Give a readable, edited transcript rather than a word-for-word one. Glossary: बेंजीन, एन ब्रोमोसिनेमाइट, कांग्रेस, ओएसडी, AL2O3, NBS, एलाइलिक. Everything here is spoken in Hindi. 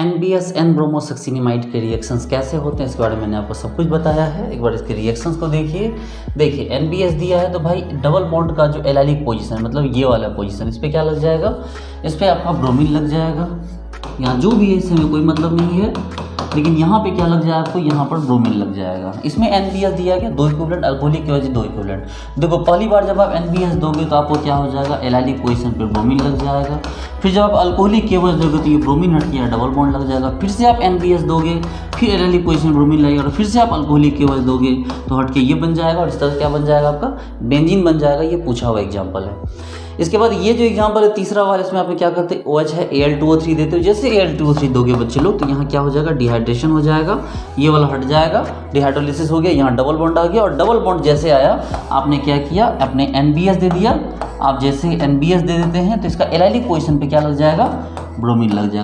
NBS एन ब्रोमोसिनेमाइट के रिएक्शंस कैसे होते हैं इसके बारे में मैंने आपको सब कुछ बताया है। एक बार इसके रिएक्शंस को देखिए NBS दिया है तो भाई डबल बॉन्ड का जो एलाइलिक पोजीशन मतलब ये वाला पोजीशन इस पे क्या लग जाएगा, इस पे आपका ब्रोमीन लग जाएगा। यहाँ जो भी है इसमें कोई मतलब नहीं है, लेकिन यहाँ पे क्या लग जाएगा आपको, यहाँ पर ब्रोमीन लग जाएगा। इसमें NBS दिया गया दो इक्विवेलेंट अल्कोहलिक की वजह से दो इक्विवेलेंट। देखो पहली बार जब आप NBS दोगे तो आपको क्या हो जाएगा, एलाइलिक पोजीशन पे ब्रोमीन लग जाएगा। फिर जब आप अल्कोहलिक की वजह दोगे तो ये ब्रोमीन हट गया, डबल बॉन्ड लग जाएगा। फिर से आप NBS दोगे, फिर एलाइलिक पोजीशन ब्रोमीन लगेगा, और फिर से आप अल्कोहलिक की वजह दोगे तो हट के ये बन जाएगा, और इस तरह क्या बन जाएगा आपका बेंजीन बन जाएगा। ये पूछा हुआ एग्जाम्पल है। इसके बाद ये जो एग्जाम्पल है तीसरा वाला, इसमें आपने क्या करते हैं OH है AL2O3 देते हो। जैसे AL2O3 दोगे बच्चे लोग तो यहाँ क्या हो जाएगा, डिहाइड्रेशन हो जाएगा, ये वाला हट जाएगा, डिहाइड्रोलिसिस हो गया, यहाँ डबल बॉन्ड आ गया। और डबल बॉन्ड जैसे आया आपने क्या किया, अपने NBS दे दिया। आप जैसे NBS दे देते हैं तो इसका एलाइलिक पोजीशन पे क्या लग जाएगा, ब्रोमीन लग जाएगा।